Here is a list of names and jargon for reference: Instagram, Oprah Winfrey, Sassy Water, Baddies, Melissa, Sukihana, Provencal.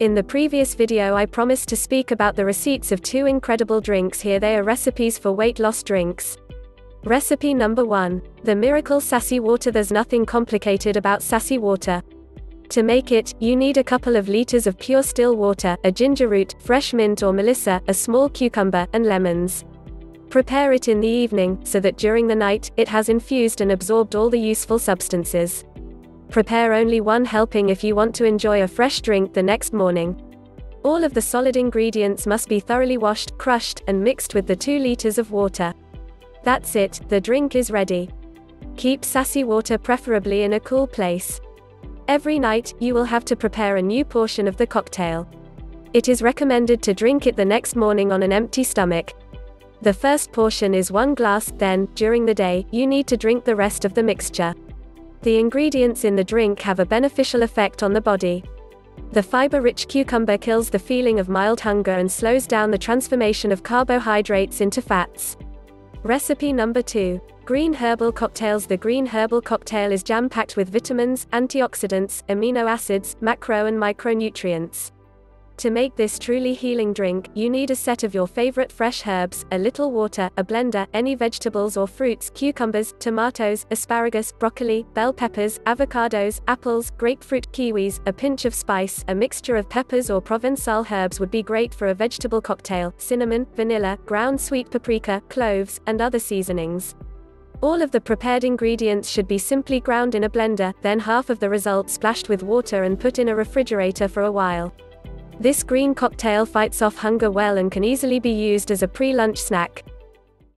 In the previous video I promised to speak about the receipts of two incredible drinks. Here they are, recipes for weight loss drinks. Recipe number 1. The miracle Sassy Water. There's nothing complicated about Sassy Water. To make it, you need a couple of liters of pure still water, a ginger root, fresh mint or melissa, a small cucumber, and lemons. Prepare it in the evening, so that during the night, it has infused and absorbed all the useful substances. Prepare only one helping if you want to enjoy a fresh drink the next morning. All of the solid ingredients must be thoroughly washed, crushed, and mixed with the 2 liters of water. That's it, the drink is ready. Keep Sassy Water preferably in a cool place. Every night, you will have to prepare a new portion of the cocktail. It is recommended to drink it the next morning on an empty stomach. The first portion is 1 glass, then, during the day, you need to drink the rest of the mixture. The ingredients in the drink have a beneficial effect on the body. The fiber-rich cucumber kills the feeling of mild hunger and slows down the transformation of carbohydrates into fats. Recipe number 2. Green herbal cocktails. The green herbal cocktail is jam-packed with vitamins, antioxidants, amino acids, macro and micronutrients. To make this truly healing drink, you need a set of your favorite fresh herbs, a little water, a blender, any vegetables or fruits, cucumbers, tomatoes, asparagus, broccoli, bell peppers, avocados, apples, grapefruit, kiwis, a pinch of spice. A mixture of peppers or Provençal herbs would be great for a vegetable cocktail, cinnamon, vanilla, ground sweet paprika, cloves, and other seasonings. All of the prepared ingredients should be simply ground in a blender, then half of the result splashed with water and put in a refrigerator for a while. This green cocktail fights off hunger well and can easily be used as a pre-lunch snack.